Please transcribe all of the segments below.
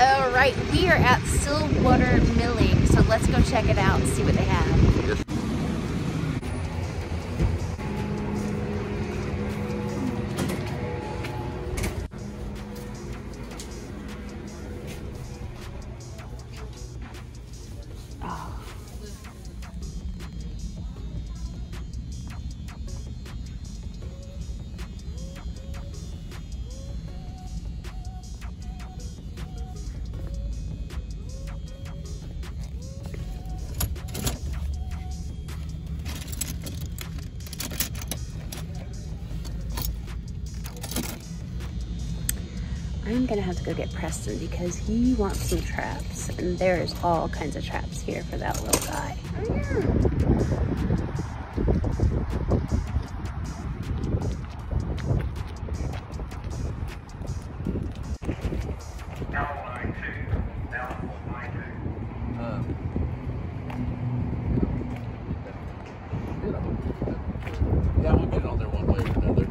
All right, we are at Stillwater Milling, so let's go check it out and see what they have. Yes. I'm gonna have to go get Preston because he wants some traps, and there's all kinds of traps here for that little guy. Oh, yeah. Yeah, we'll get it on there one way or another.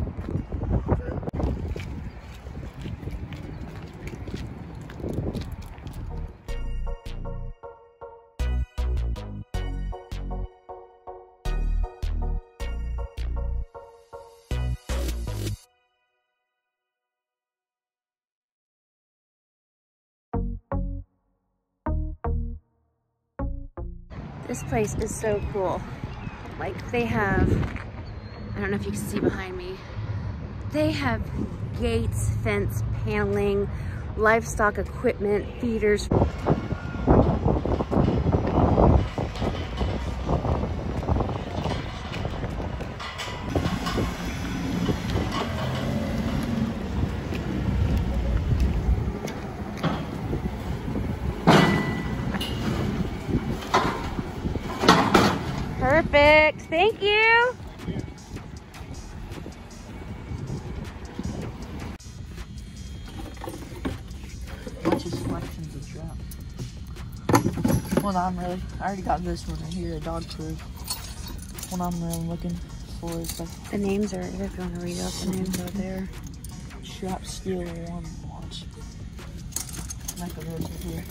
This place is so cool. Like, they have, I don't know if you can see behind me, they have gates, fence, paneling, livestock equipment, feeders. Perfect, thank you. Bunch of selections of traps. One I'm really, I already got this one right here, a dog proof. One I'm really looking for is like, the names are, if you want to read out the names out there. Trap steal one launch. Like those right here.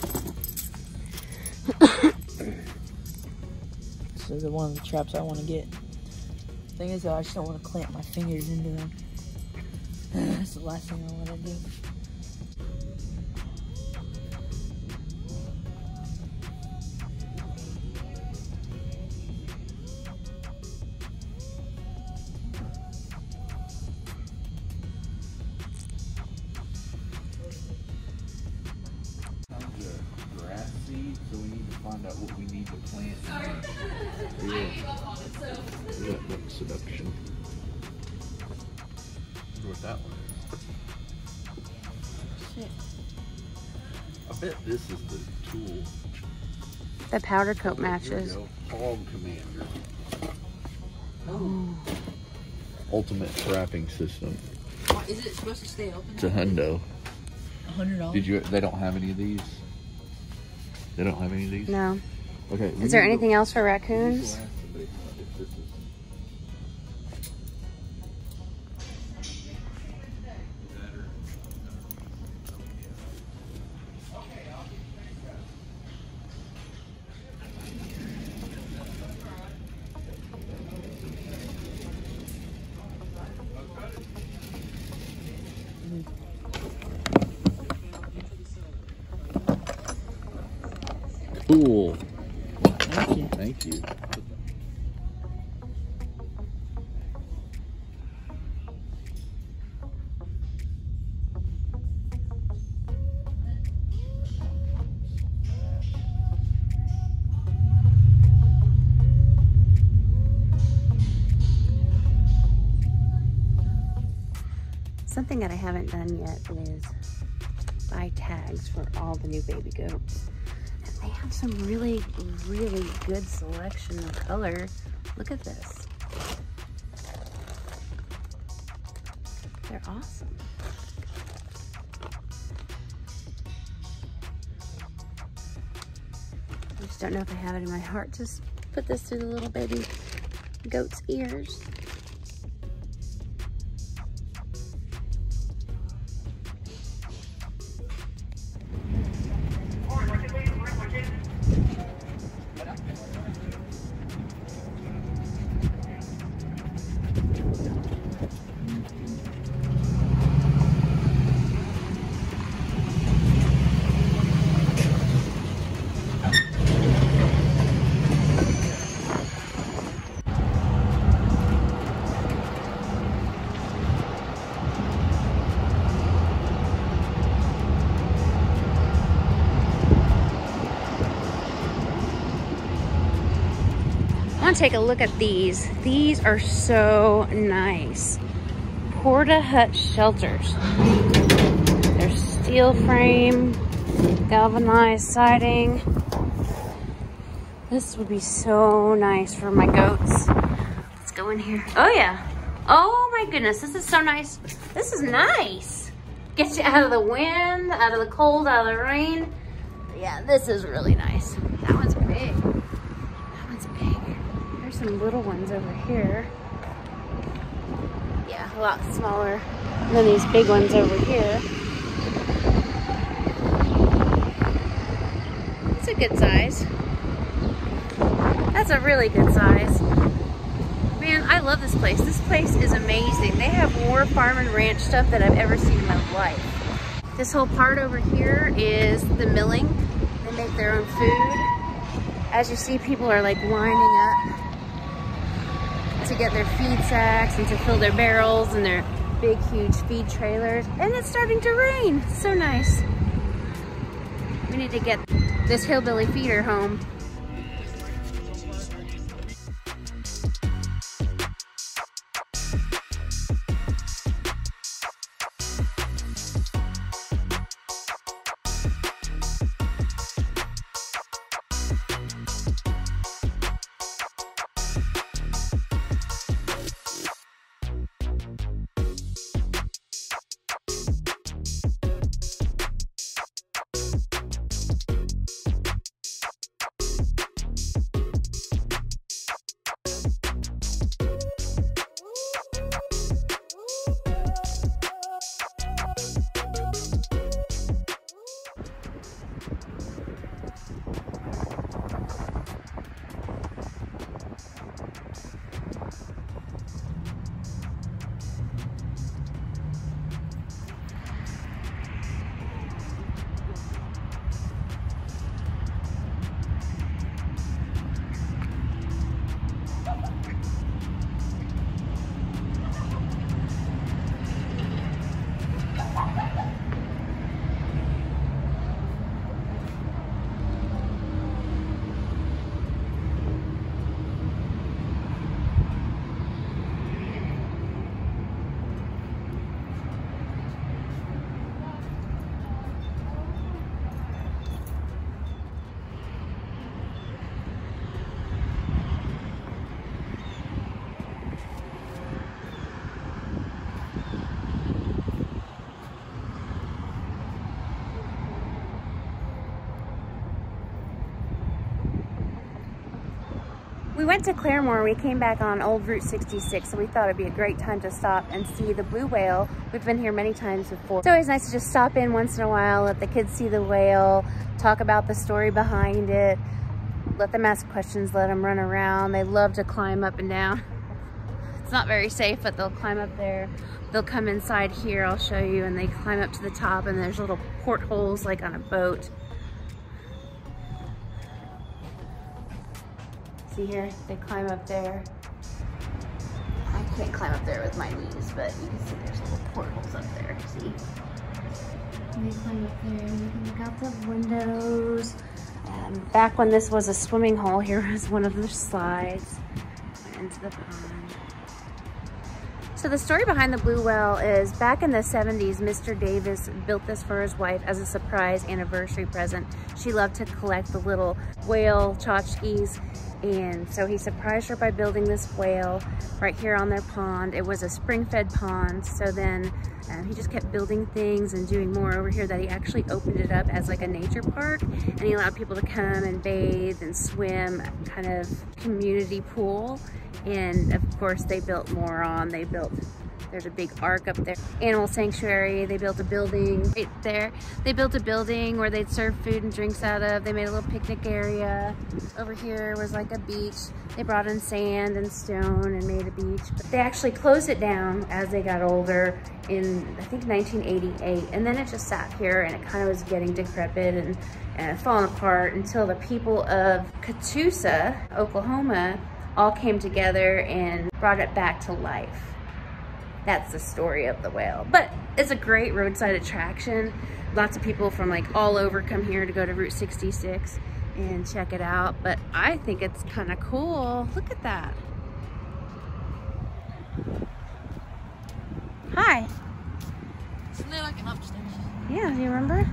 Is one of the traps I want to get. Thing is, though, I just don't want to clamp my fingers into them. That's the last thing I want to do. So we need to find out what we need to plant. Yeah, that seduction. I wonder what that one is. Shit. I bet this is the tool. The powder coat matches. Hog Commander. Oh. Ultimate trapping system. Is it supposed to stay open? It's a hundo. $100. Did you? They don't have any of these. They don't have any of these? No. Okay. Is there anything else for raccoons? Cool. Thank you. Thank you. Something that I haven't done yet is buy tags for all the new baby goats. They have some really, really good selection of color. Look at this. They're awesome. I just don't know if I have it in my heart to put this through the little baby goat's ears. to take a look at these. These are so nice. Porta hut shelters. They're steel frame, galvanized siding. This would be so nice for my goats. Let's go in here. Oh yeah. Oh my goodness, this is so nice. This is nice. Gets you out of the wind, out of the cold, out of the rain. Yeah, this is really nice. That one's big. That one's big. There's some little ones over here. Yeah, a lot smaller than these big ones over here. It's a good size. That's a really good size. Man, I love this place. This place is amazing. They have more farm and ranch stuff than I've ever seen in my life. This whole part over here is the milling. They make their own food. As you see, people are like lining up to get their feed sacks and to fill their barrels and their big, huge feed trailers. And it's starting to rain. It's so nice. We need to get this hillbilly feeder home. We went to Claremore, we came back on old Route 66, so we thought it'd be a great time to stop and see the blue whale. We've been here many times before. It's always nice to just stop in once in a while, let the kids see the whale, talk about the story behind it, let them ask questions, let them run around. They love to climb up and down. It's not very safe, but they'll climb up there. They'll come inside here, I'll show you, and they climb up to the top, and there's little portholes like on a boat. See here, they climb up there. I can't climb up there with my knees, but you can see there's little portholes up there, see? And they climb up there and you can look out the windows. Back when this was a swimming hole, here was one of the slides. Went into the pond. So the story behind the blue whale is back in the 70s, Mr. Davis built this for his wife as a surprise anniversary present. She loved to collect the little whale tchotchkes. And so he surprised her by building this whale right here on their pond. It was a spring-fed pond. So then he just kept building things and doing more over here that he actually opened it up as like a nature park. And he allowed people to come and bathe and swim, kind of community pool. And of course they built more on. They built, there's a big arc up there. Animal sanctuary, they built a building right there. They built a building where they'd serve food and drinks out of. They made a little picnic area. Over here was like a beach. They brought in sand and stone and made a beach. But they actually closed it down as they got older in, I think, 1988. And then it just sat here and it kind of was getting decrepit and falling apart until the people of Catoosa, Oklahoma, all came together and brought it back to life. That's the story of the whale. But it's a great roadside attraction. Lots of people from like all over come here to go to Route 66. and check it out, but I think it's kind of cool. Look at that. Hi. Isn't there like an upstairs? Yeah, do you remember?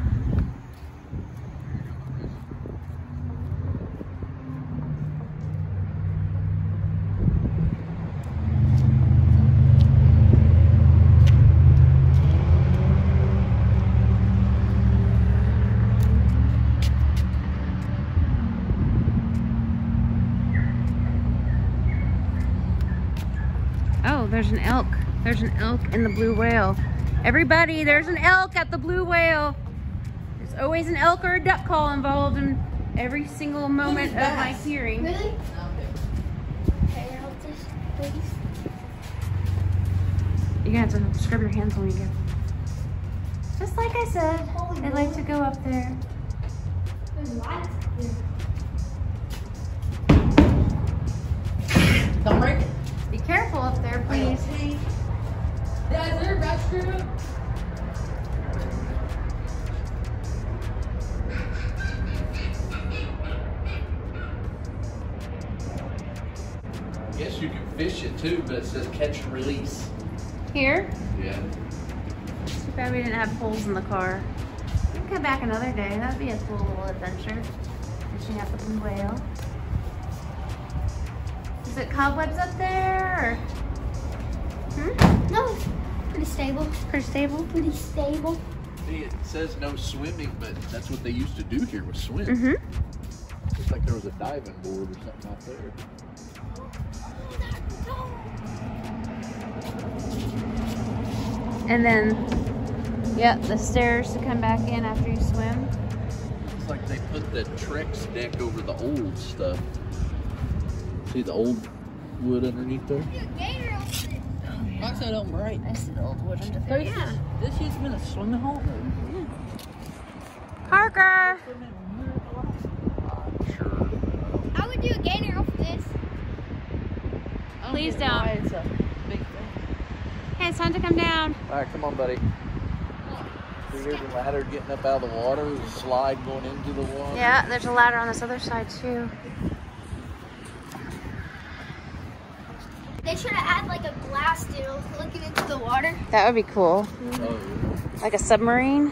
There's an elk. There's an elk in the Blue Whale. Everybody, there's an elk at the Blue Whale. There's always an elk or a duck call involved in every single moment of my hearing. Really? Okay. Can I help this, please? You're gonna have to scrub your hands when we go. Just like I said, I'd like to go up there. There's lights here. Don't break it. Be careful up there, please. Yeah, is there a restroom? I guess you can fish it too, but it says catch and release. Here? Yeah. Too bad we didn't have poles in the car. We can come back another day. That'd be a cool little adventure. Fishing at the Blue Whale. Is it cobwebs up there? Or? Hmm? No, pretty stable. Pretty stable? Pretty stable. See, it says no swimming, but that's what they used to do here was swim. Mm-hmm. Looks like there was a diving board or something out there. And then, yep, the stairs to come back in after you swim. Looks like they put the Trex deck over the old stuff. See the old wood underneath there? I said old right. I said old wood underneath there. Yeah. This used to be a swimming hole. Yeah. Parker! Sure. I would do a gator off this. Please don't. It's a big thing. Hey, it's time to come down. Alright, come on, buddy. So here's the ladder getting up out of the water. There's a slide going into the water. Yeah, there's a ladder on this other side, too. They should have had like a glass doodle looking into the water. That would be cool. Mm-hmm. Like a submarine.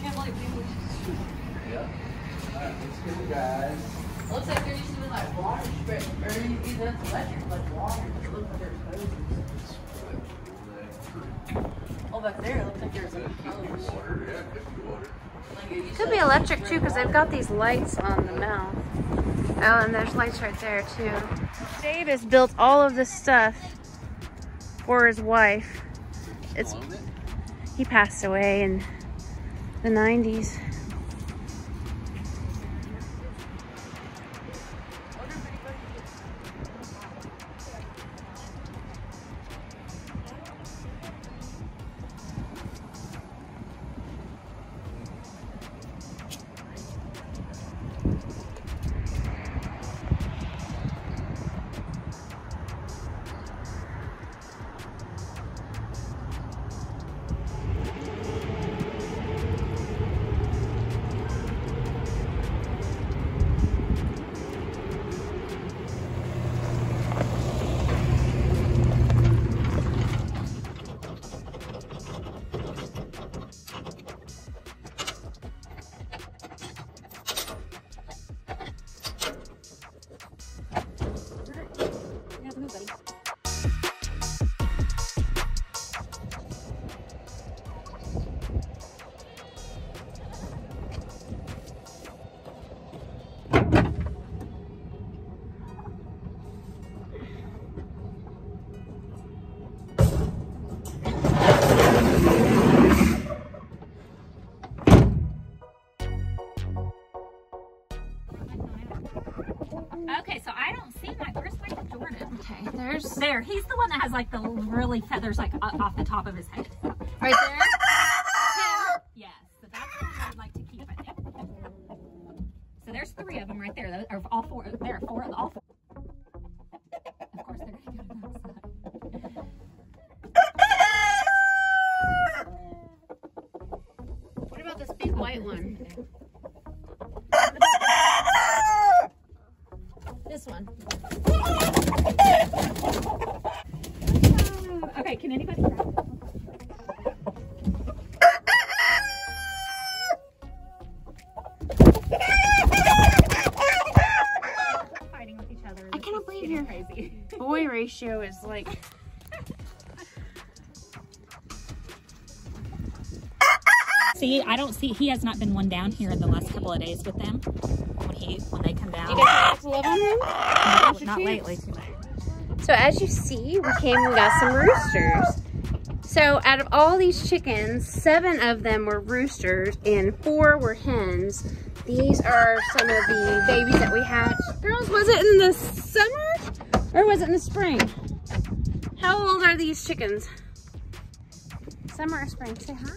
Can't believe people used to shoot. Yeah. Alright, let's go, guys. Looks like there used to be like water spray. Or you can use that electric like water. It looks like there's hoses. Oh, back there, it looks like there's a water. It could be electric too, because they've got these lights on the mouth. Oh, and there's lights right there too. Davis built all of this stuff for his wife. He passed away in the 90s. Okay, so I don't see my, where's Michael Jordan? Okay, there's... There, he's the one that has like the really feathers like off the top of his head. Right there? Yes, so that's the one I'd like to keep, I think. So there's three of them right there. Those are all four, there are four of all four. Of course they're going to go outside. this one. Okay, can anybody grab it? Fighting with each other. I cannot believe your crazy boy ratio is like. See, I don't see. He has not been one down here in the last couple of days with them. When they come down. You guys to love on him? Not lately. So as you see, we came and got some roosters. So out of all these chickens, 7 of them were roosters and 4 were hens. These are some of the babies that we hatched. Girls, was it in the summer or was it in the spring? How old are these chickens? Summer or spring? Say hi.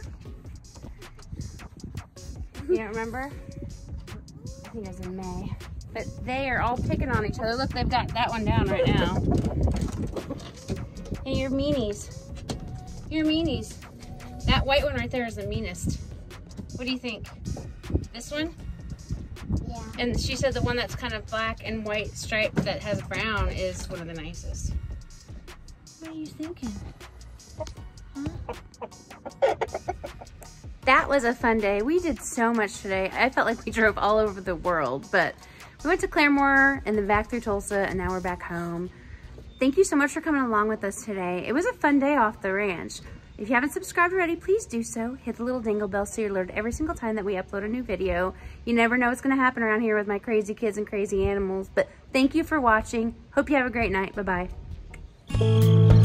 You don't remember? I think it was in May. But they are all picking on each other. Look, they've got that one down right now. Hey, you're meanies. You're meanies. That white one right there is the meanest. What do you think? This one? Yeah. And she said the one that's kind of black and white striped that has brown is one of the nicest. What are you thinking? Huh? That was a fun day. We did so much today. I felt like we drove all over the world, but we went to Claremore and then back through Tulsa, and now we're back home. Thank you so much for coming along with us today. It was a fun day off the ranch. If you haven't subscribed already, please do so. Hit the little dingle bell so you're alerted every single time that we upload a new video. You never know what's gonna happen around here with my crazy kids and crazy animals, but thank you for watching. Hope you have a great night. Bye-bye.